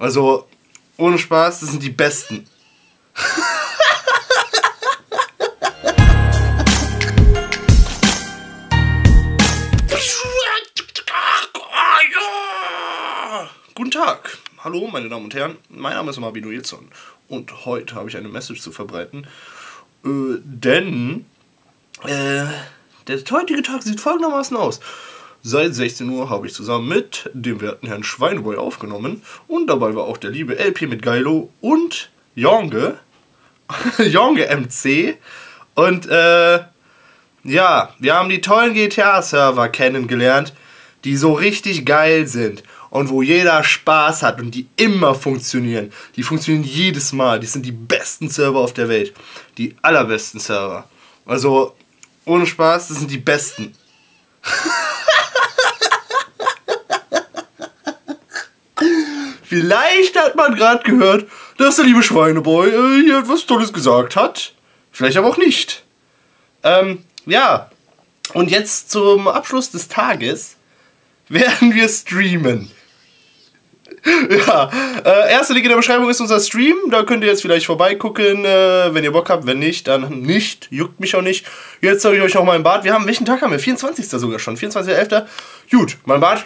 Also, ohne Spaß, das sind die Besten. Guten Tag, hallo meine Damen und Herren, mein Name ist Mabinuelson und heute habe ich eine Message zu verbreiten, denn der heutige Tag sieht folgendermaßen aus. Seit 16 Uhr habe ich zusammen mit dem werten Herrn Schweineboy aufgenommen und dabei war auch der liebe LP mit Geilo und Jonge, Jonge MC und ja, wir haben die tollen GTA-Server kennengelernt, die so richtig geil sind und wo jeder Spaß hat und die immer funktionieren. Die funktionieren jedes Mal, die sind die besten Server auf der Welt, die allerbesten Server. Also ohne Spaß, das sind die besten. Vielleicht hat man gerade gehört, dass der liebe Schweineboy hier etwas Tolles gesagt hat. Vielleicht aber auch nicht. Ja, und jetzt zum Abschluss des Tages werden wir streamen. Ja, erste Link in der Beschreibung ist unser Stream. Da könnt ihr jetzt vielleicht vorbeigucken, wenn ihr Bock habt. Wenn nicht, dann nicht. Juckt mich auch nicht. Jetzt zeige ich euch auch mein Bart. Wir haben, welchen Tag haben wir? 24. sogar schon. 24.11. Gut, mein Bart.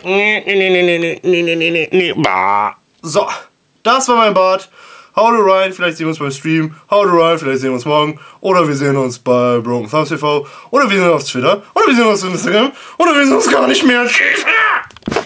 So, das war mein Bart. Haut rein, vielleicht sehen wir uns beim Stream. Haut rein, vielleicht sehen wir uns morgen. Oder wir sehen uns bei Broken Thumbs TV. Oder wir sehen uns auf Twitter. Oder wir sehen uns auf Instagram. Oder wir sehen uns gar nicht mehr.